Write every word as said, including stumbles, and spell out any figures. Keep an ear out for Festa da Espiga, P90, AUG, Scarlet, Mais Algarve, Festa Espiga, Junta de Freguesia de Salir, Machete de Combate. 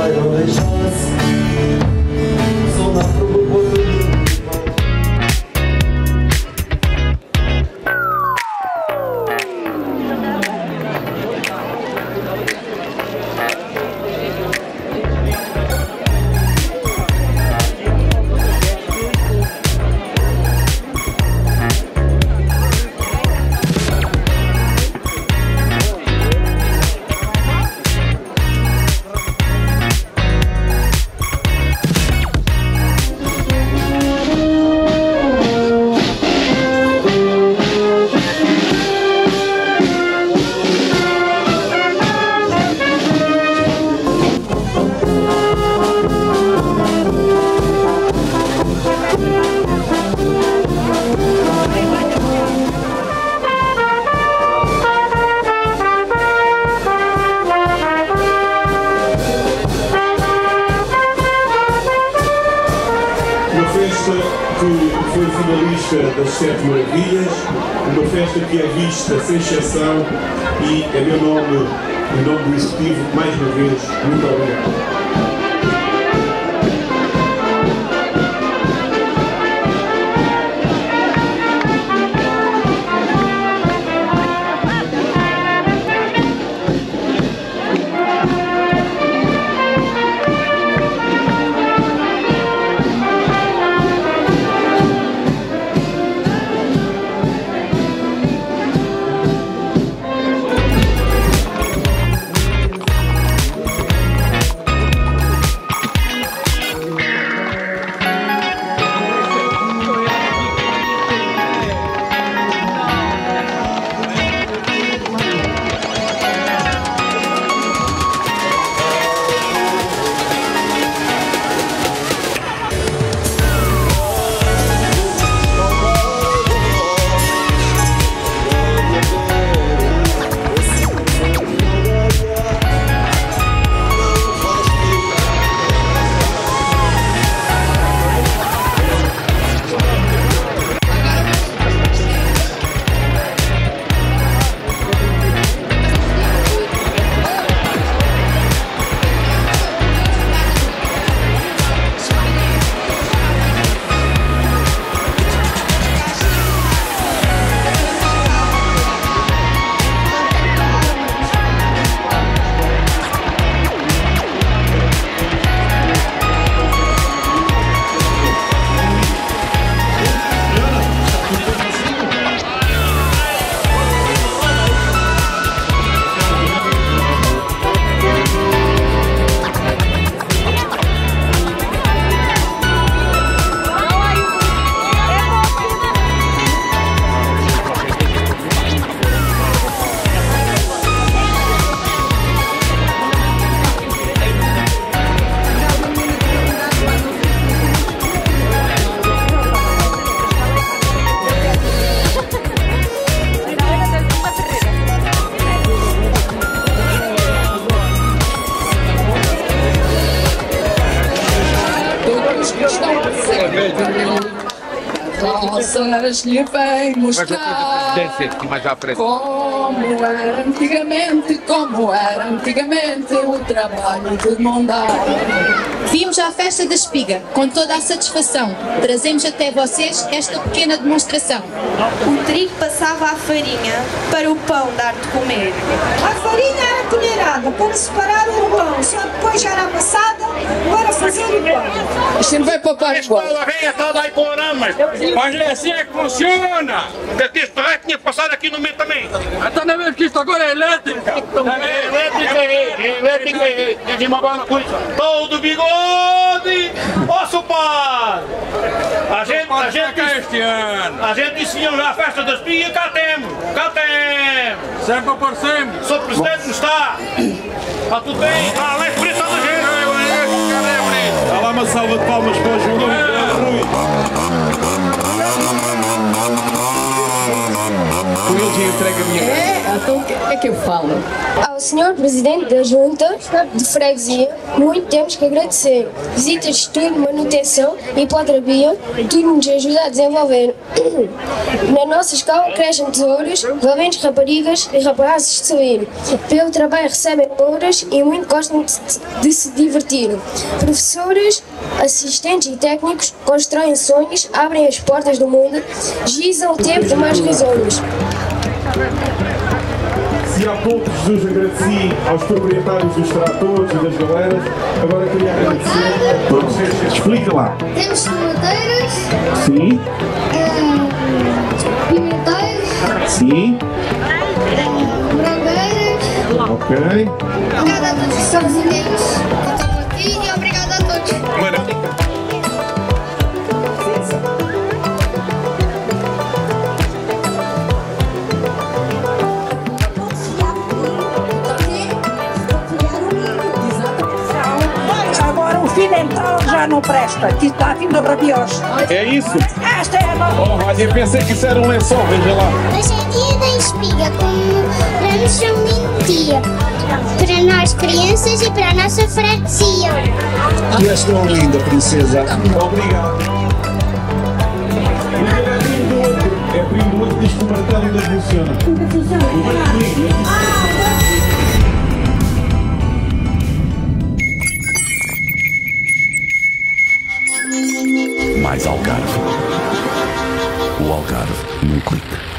maior das chances. Sou na procura do festa que foi finalista das sete maravilhas, uma festa que é vista sem exceção e é meu nome, em nome do Executivo, mais uma vez, muito obrigado. Nossas lhe vem mostrar como era antigamente, como era antigamente o trabalho de mandar. Vimos à Festa da Espiga com toda a satisfação. Trazemos até vocês esta pequena demonstração. O trigo passava a farinha para o pão dar de comer. A farinha era colherada para separar o pão, só depois já era amassada para fazer o pão. Isto não vai para o pão. Mas é assim é que funciona! Porque este raio tinha passado aqui no meio também! Está na mesma que isto agora é elétrica! É elétrica, é elétrica, é elétrica! Todo bigode! Ó Supar! A gente, a gente, a gente ensinou a Festa das Pinhas, cá temos! Cá temos! Sempre por sempre! Sou presidente, não está! Está tudo bem? Está lá em frente da gente! Há lá uma salva de palmas para o Júlio! Por ele entrega a minha. É, então o que é que eu falo? Ao senhor Presidente da Junta de Freguesia, muito temos que agradecer. Visitas, estudo, manutenção e hipotropia, tudo nos ajuda a desenvolver. Na nossa escola crescem tesouros, valentes raparigas e rapazes de sair. Pelo trabalho recebem horas e muito gostam de se divertir. Professores, assistentes e técnicos constroem sonhos, abrem as portas do mundo, gizam o tempo de mais risonhos. Se há pouco Jesus agradeci aos proprietários dos tratores e das galeras, agora queria agradecer a todos estes. Explica lá. Temos tomateiras. Sim. Uh, pimentais. Sim. Bragueiras. Uh, ok. Obrigada a todos os sozinhos que estão aqui e obrigada a todos. Maravilha. Então já não presta, que está vindo rabioso. É isso? Esta é a nova. Oh, eu pensei que isso era um lençol, veja lá. Hoje é dia da espiga, como dia para nós crianças e para a nossa freguesia. Tu és tão linda, princesa. Obrigado. E o pegadinho do outro, é primo do outro, diz que o martelo ainda funciona. O martelo. Mais Algarve. O Algarve num clique.